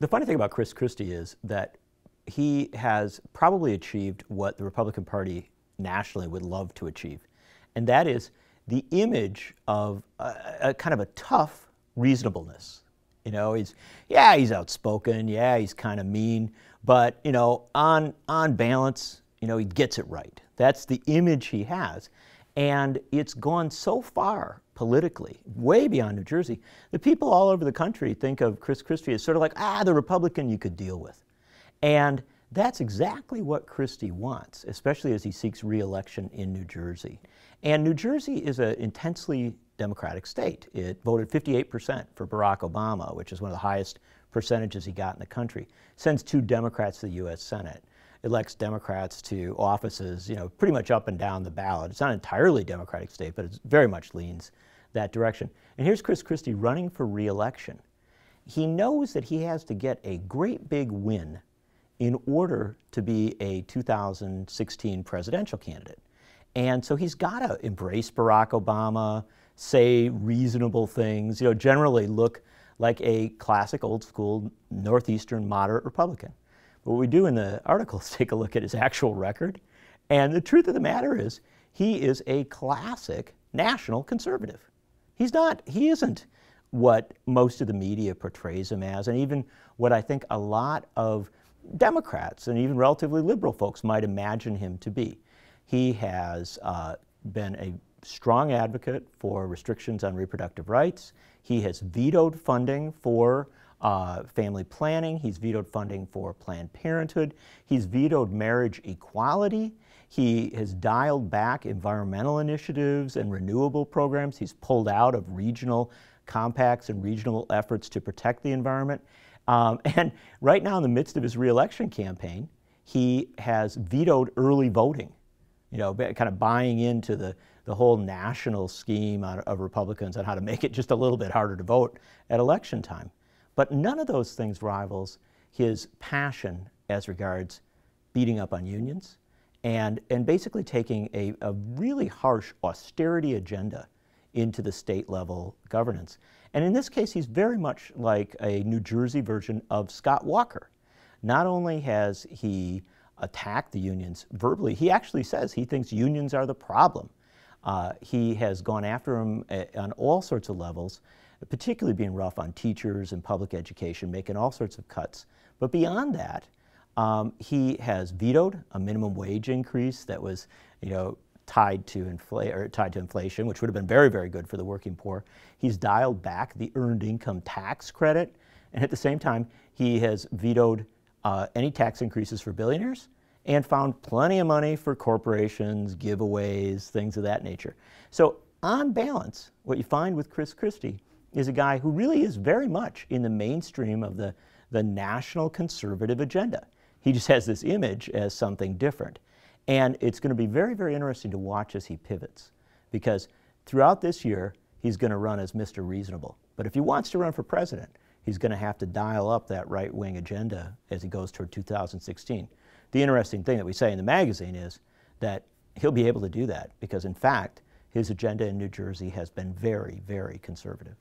The funny thing about Chris Christie is that he has probably achieved what the Republican Party nationally would love to achieve, and that is the image of a kind of a tough reasonableness. You know, he's outspoken, he's kind of mean, but you know, on balance, you know, he gets it right. That's the image he has, and it's gone so far politically, way beyond New Jersey. The people all over the country think of Chris Christie as sort of like, the Republican you could deal with. And that's exactly what Christie wants, especially as he seeks re-election in New Jersey. And New Jersey is an intensely Democratic state. It voted 58% for Barack Obama, which is one of the highest percentages he got in the country. Sends 2 Democrats to the U.S. Senate. Elects Democrats to offices, you know, pretty much up and down the ballot. It's not an entirely Democratic state, but it very much leans that direction. And here's Chris Christie running for re-election. He knows that he has to get a great big win in order to be a 2016 presidential candidate. And so he's got to embrace Barack Obama, say reasonable things, you know, generally look like a classic old school Northeastern moderate Republican. But what we do in the article is take a look at his actual record. And the truth of the matter is, he is a classic national conservative. He isn't what most of the media portrays him as, and even what I think a lot of Democrats and even relatively liberal folks might imagine him to be. He has been a strong advocate for restrictions on reproductive rights. He has vetoed funding for family planning. He's vetoed funding for Planned Parenthood. He's vetoed marriage equality. He has dialed back environmental initiatives and renewable programs. He's pulled out of regional compacts and regional efforts to protect the environment. And right now, in the midst of his re-election campaign, he has vetoed early voting, you know, kind of buying into the whole national scheme of Republicans on how to make it just a little bit harder to vote at election time. But none of those things rivals his passion as regards beating up on unions and basically taking a really harsh austerity agenda into the state-level governance. And in this case, he's very much like a New Jersey version of Scott Walker. Not only has he attacked the unions verbally, he actually says he thinks unions are the problem. He has gone after them on all sorts of levels, particularly being rough on teachers and public education, making all sorts of cuts. But beyond that, he has vetoed a minimum wage increase that was, you know, tied to inflation, which would have been very, very good for the working poor. He's dialed back the earned income tax credit, and at the same time, he has vetoed any tax increases for billionaires and found plenty of money for corporations, giveaways, things of that nature. So on balance, what you find with Chris Christie is a guy who really is very much in the mainstream of the national conservative agenda. He just has this image as something different. And it's going to be very, very interesting to watch as he pivots, because throughout this year, he's going to run as Mr. Reasonable. But if he wants to run for president, he's going to have to dial up that right-wing agenda as he goes toward 2016. The interesting thing that we say in the magazine is that he'll be able to do that because, in fact, his agenda in New Jersey has been very, very conservative.